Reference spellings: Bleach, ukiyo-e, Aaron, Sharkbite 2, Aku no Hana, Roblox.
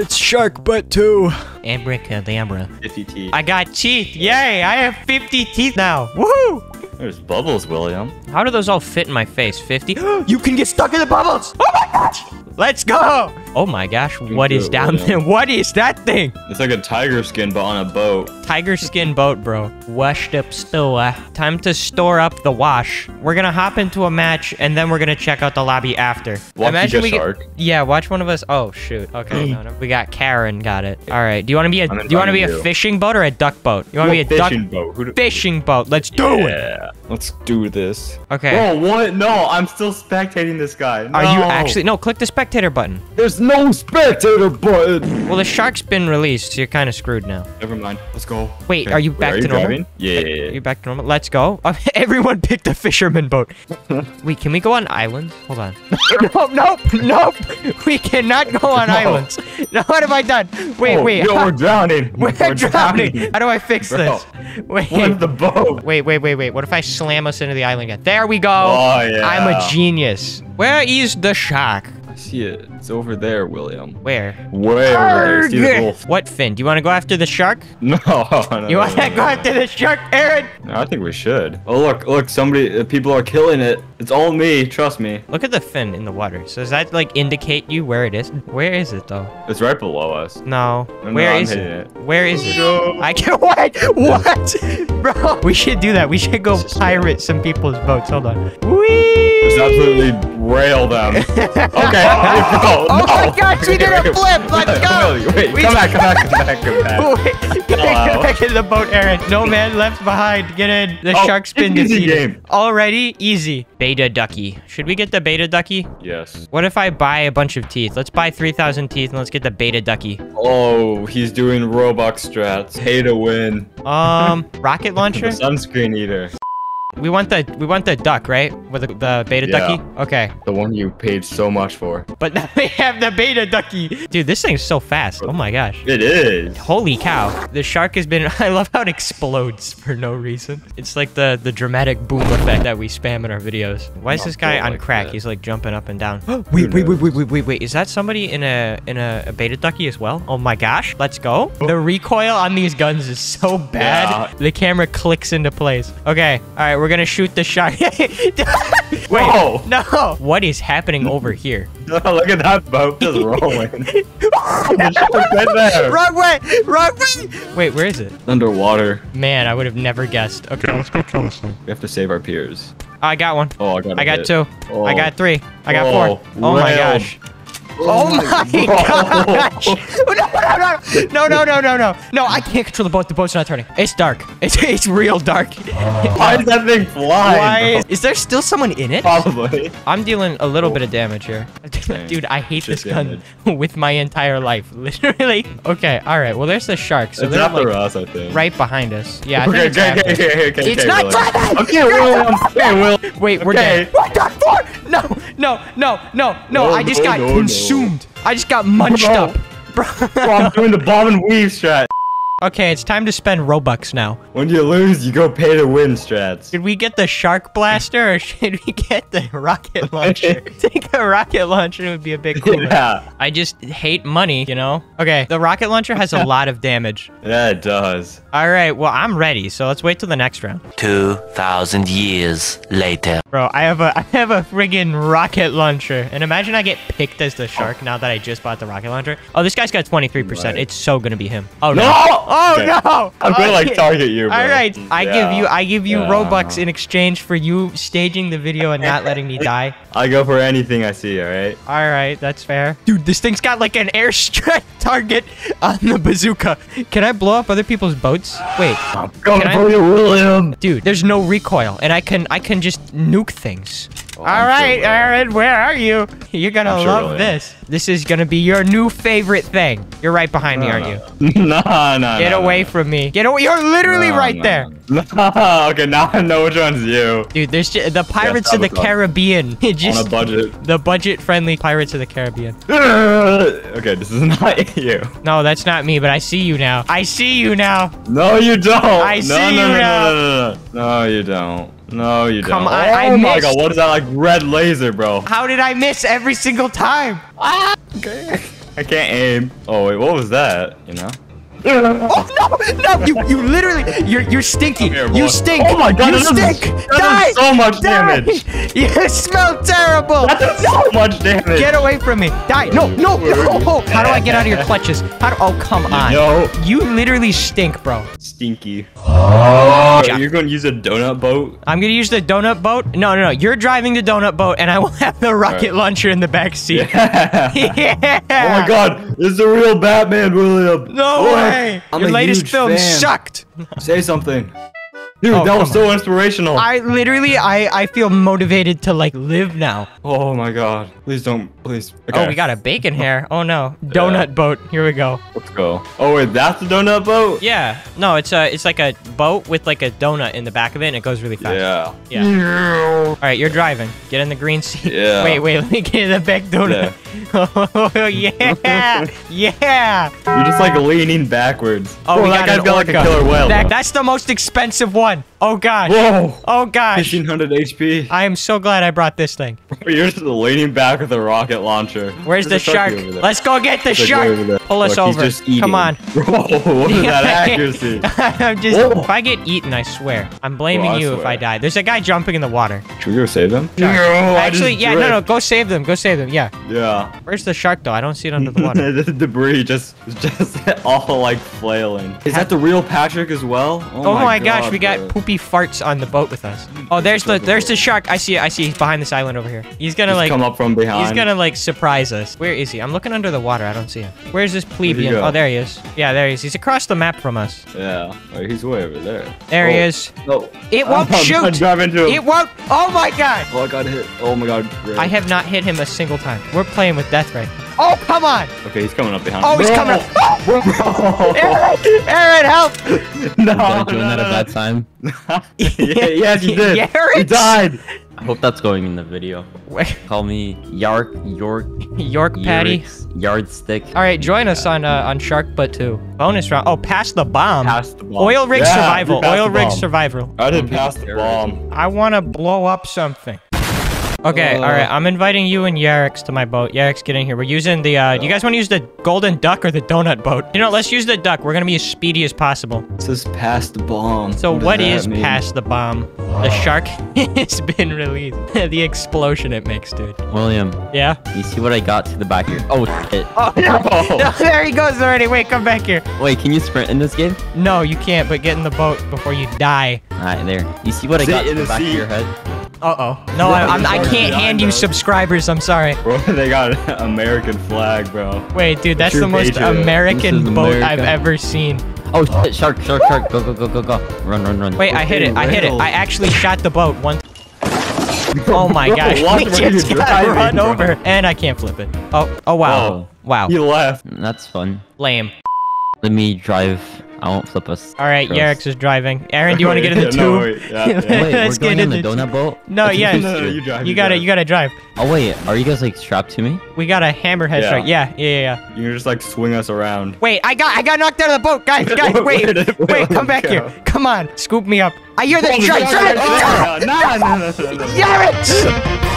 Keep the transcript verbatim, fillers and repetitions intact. It's Sharkbite two. Abracadabra. fifty teeth. I got teeth. Yay, I have fifty teeth now. Woohoo! There's bubbles, William. How do those all fit in my face? fifty? You can get stuck in the bubbles. Oh my gosh! Let's go! Oh my gosh, what is down there? What is that thing? It's like a tiger skin, but on a boat. Tiger skin boat, bro. Washed up store. Time to store up the wash. We're gonna hop into a match, and then we're gonna check out the lobby after. Watch a shark. Yeah, watch one of us. Oh shoot. Okay, no, no. We got Karen. Got it. All right. Do you want to be a Do you want to be a fishing boat or a duck boat? You want to be a duck boat? Fishing boat. Let's do it. Yeah. Let's do this. Okay. Oh what? No, I'm still spectating this guy. No. Are you actually? No, click the spectator. Spectator button. There's no spectator button. Well, the shark's been released, so you're kind of screwed now. Never mind. Let's go. Wait, okay. Are you back Wait, are to you normal? Driving? Yeah. Are you back to normal? Let's go. Uh, everyone picked a fisherman boat. Wait, can we go on islands? Hold on. nope, nope, nope. We cannot go on no. islands. Now, what have I done? Wait, oh, wait. Yo, we're drowning. We're, we're drowning. drowning. How do I fix Bro. this? Wait. Where's the boat? Wait, wait, wait, wait. What if I slam us into the island again? There we go. Oh, yeah. I'm a genius. Where is the shark? I see it. It's over there, William. Where? Where? See the wolf. What, Finn? Do you want to go after the shark? No. no you want to no, no, go no. after the shark, Aaron? No, I think we should. Oh, look. Look, somebody, uh, people are killing it. It's all me. Trust me. Look at the fin in the water. So does that, like, indicate you where it is? Where is it, though? It's right below us. No. no where no, is it? it? Where is it? No. I can't wait. What? Bro, we should do that. We should go pirate some people's boats. Hold on. Whee! Absolutely rail them. Okay. Oh, no, oh no. my gosh, we did a flip. Let's go. Wait, wait, we come back, come back, come back, come back. Wait, get back in the boat, Aaron. No man left behind. Get in. The oh, shark spin this game. Already easy. Beta ducky. Should we get the beta ducky? Yes. What if I buy a bunch of teeth? Let's buy three thousand teeth and let's get the beta ducky. Oh, he's doing Roblox strats. Pay to win. Um, rocket launcher? Sunscreen eater. We want the we want the duck, right? With the, the beta yeah. ducky? Okay. The one you paid so much for. But now we have the beta ducky. Dude, this thing's so fast. Oh my gosh. It is. Holy cow. The shark has been... I love how it explodes for no reason. It's like the, the dramatic boom effect that we spam in our videos. Why is this guy on like crack? That. He's like jumping up and down. wait, wait, wait, wait, wait, wait, wait. Is that somebody in a in a, a beta ducky as well? Oh my gosh. Let's go. The recoil on these guns is so bad. Yeah. The camera clicks into place. Okay. All right. We're gonna shoot the shark. Wait, no. no. What is happening over here? No, look at that boat just rolling. there. Wrong way, wrong way. Wait, where is it? Underwater. Man, I would have never guessed. Okay, let's go kill this thing. We have to save our peers. I got one. Oh, I got. I got hit. two. Oh. I got three. I got oh, four. Oh my gosh. Oh, oh my gosh! No, no, no, no, no, no! No, I can't control the boat. The boat's not turning. It's dark. It's it's real dark. Uh, why is that thing flying? Why? Is there still someone in it? Probably. I'm dealing a little oh. bit of damage here. Dude, I hate Just this gun damage. with my entire life, literally. Okay, all right. Well, there's the shark. So it's after like, us, I think. Right behind us. Yeah. I okay, think okay, it's okay, okay, okay, okay. It's okay, not really. Okay, Will. Okay, Will. Wait, okay. we're dead. What the fuck? No, no, no, no, no! no I just no, got no, consumed. No. I just got munched Bro. up. Bro. Bro, I'm doing the bomb and weave strat. Okay, it's time to spend Robux now. When you lose, you go pay to win strats. Should we get the shark blaster or should we get the rocket launcher? Take a rocket launcher, it would be a bit cooler. Yeah. I just hate money, you know? Okay, the rocket launcher has a lot of damage. Yeah, it does. All right, well, I'm ready, so let's wait till the next round. two thousand years later. Bro, I have a I have a friggin' rocket launcher. And imagine I get picked as the shark oh. now that I just bought the rocket launcher. Oh, this guy's got twenty-three percent. Right. It's so gonna be him. Oh, no! no! Oh okay. no! I'm gonna like target you. Bro. All right, I yeah. give you, I give you yeah. Robux in exchange for you staging the video and not letting me die. I go for anything I see. All right. All right, that's fair. Dude, this thing's got like an airstrike target on the bazooka. Can I blow up other people's boats? Wait. I'm going for you, William. Dude, there's no recoil, and I can, I can just nuke things. Oh, all I'm right, sure Aaron, where are you? You're gonna I'm love sure this. This is gonna be your new favorite thing. You're right behind no, me, aren't no. you? no, no. Get no, away no. from me. Get away. You're literally no, right no. there. No, okay, now I know which one's you. Dude, there's just, the Pirates yes, of the fun. Caribbean. just, On a budget. The budget-friendly Pirates of the Caribbean. Okay, this is not you. No, that's not me, but I see you now. I see you now. No, you don't. I no, see no, you no, now. No, no, no, no. no, you don't. No, you Come don't. Come on, oh I my missed. God, what is that like red laser, bro? How did I miss every single time? Ah, okay. I can't aim. Oh wait, what was that? You know? Oh no! No! You you literally you're you're stinky. Here, you stink. Oh my god! You stink. Is, die! So much die. Damage. You smell terrible. That does no. so much damage. Get away from me! Die! No! No! No! How do I get out of your clutches? How do? Oh come on! No! You literally stink, bro. Stinky. Oh! Bro, you're gonna use a donut boat? I'm gonna use the donut boat? No, no, no! You're driving the donut boat, and I will have the rocket right. launcher in the back seat. Yeah. Yeah. Oh my god! It's the real Batman, William. No way! Oh. Hey, I'm your latest film fan. Sucked. Say something. Dude, oh, that was so on. inspirational. I literally, I, I feel motivated to like live now. Oh my God. Please don't, please. Okay. Oh, we got a bacon hair. Oh no. Donut yeah. boat. Here we go. Let's go. Oh wait, that's the donut boat? Yeah. No, it's a, it's like a boat with like a donut in the back of it and it goes really fast. Yeah. Yeah. yeah. All right, you're driving. Get in the green seat. Yeah. Wait, wait, let me get in the back donut. Yeah. Oh yeah. Yeah. You're just like leaning backwards. Oh, oh we that got guy's got like a killer whale. That, that's the most expensive one. Oh gosh. Whoa. Oh gosh. fifteen hundred H P. I am so glad I brought this thing. You're just leaning back with a rocket launcher. Where's, Where's the, the shark? Let's go get the, the shark. Pull Look, us over. Come on. Bro, what is that accuracy? I'm just, if I get eaten, I swear. I'm blaming Bro, I you swear. if I die. There's a guy jumping in the water. Should we go save them? No, Actually, yeah, drift. no, no. Go save them. Go save them. Yeah. Yeah. Where's the shark though? I don't see it under the water. The debris just, just all like flailing. Is that the real Patrick as well? Oh, oh my, my gosh, God, we got poopy farts on the boat with us. Oh, there's the there's the shark. I see it. I see he's behind this island over here. He's gonna Just like come up from behind. He's gonna like surprise us. Where is he? I'm looking under the water. I don't see him. Where's this plebeian? Oh, there he is. Yeah, there he is. He's across the map from us. Yeah, he's way over there. There oh. he is. No, it won't I'm, shoot. I'm driving to him. It won't. Oh my god. Oh, I got hit. Oh my god. Great. I have not hit him a single time. We're playing with death right now. Oh, come on. Okay, he's coming up behind. Oh, he's Bro. coming up. Oh! Bro. Aaron, Aaron, help. No, no, doing no, that no. at that time. yeah, yes, you did. Yarrick? You died. I hope that's going in the video. Call me Yark, York, York Patty, Yardstick. All right, join yeah. us on uh, on Sharkbite two. Bonus round. Oh, pass the bomb. Pass the bomb. Oil rig yeah, survival. Oil rig survival. I didn't pass the bomb. I want to blow up something. Okay, uh, all right. I'm inviting you and Yarrick to my boat. Yarrick, get in here. We're using the, uh, do you guys want to use the golden duck or the donut boat? You know, let's use the duck. We're going to be as speedy as possible. It says pass the bomb. So what, what is mean? pass the bomb? Wow. The shark has been released. The explosion it makes, dude. William. Yeah? You see what I got to the back here? Oh, shit. Oh, no. Oh. No, there he goes already. Wait, come back here. Wait, can you sprint in this game? No, you can't, but get in the boat before you die. All right, there. You see what Sit I got to the, the back sea. of your head? Uh-oh. No, I, I'm, I can't hand you subscribers. I'm sorry. Bro, they got an American flag, bro. Wait, dude, that's the most American boat I've ever seen. Oh, shit. Shark, shark, shark. Go, go, go, go, go. Run, run, run. Wait, I hit it. I hit it. I actually shot the boat once. Oh, my gosh. We just got run over. And I can't flip it. Oh, oh, wow. Wow. You left. That's fun. Lame. Let me drive. I won't flip us. All right, Yarrick is driving. Aaron, do you want to get in the tube? No, wait, yeah, yeah. wait, Let's we're going get in, in the donut boat? No, That's yeah. No, no, you drive, you, you gotta, drive. you gotta drive. Oh, wait. Are you guys, like, strapped to me? We got a hammerhead strike. Yeah. yeah, yeah, yeah. You can just, like, swing us around. Wait, I got I got knocked out of the boat. Guys, guys, wait. Wait, wait, wait come back go. here. Come on. Scoop me up. I hear the shark. Yarrick!